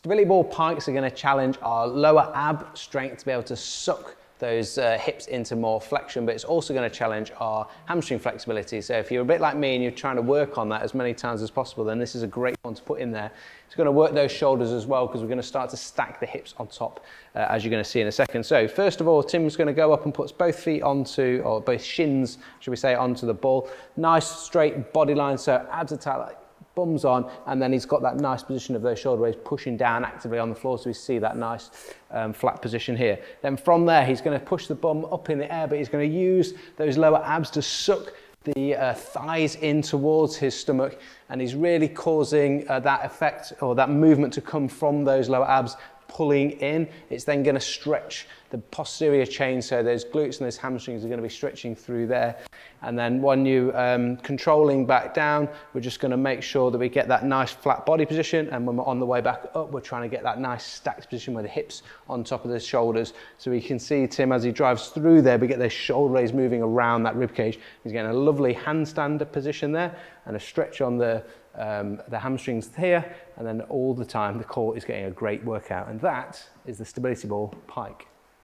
Stability ball pikes are going to challenge our lower ab strength to be able to suck those hips into more flexion, but it's also going to challenge our hamstring flexibility. So if you're a bit like me and you're trying to work on that as many times as possible, then this is a great one to put in there. It's going to work those shoulders as well, because we're going to start to stack the hips on top, as you're going to see in a second. So first of all, Tim's going to go up and puts both feet onto, or both shins, should we say, onto the ball. Nice straight body line, so abs are tight, like bums on, and then he's got that nice position of those shoulder blades pushing down actively on the floor, so we see that nice flat position here. Then from there, he's going to push the bum up in the air, but he's going to use those lower abs to suck the thighs in towards his stomach, and he's really causing that effect, or that movement, to come from those lower abs pulling in. It's then going to stretch the posterior chain, so those glutes and those hamstrings are going to be stretching through there. And then when you controlling back down, we're just going to make sure that we get that nice flat body position, and when we're on the way back up, we're trying to get that nice stacked position with the hips on top of the shoulders. So we can see Tim, as he drives through there, we get those shoulder blades moving around that rib cage. He's getting a lovely handstand position there, and a stretch on the hamstrings here, and then all the time the core is getting a great workout. And that is the stability ball pike.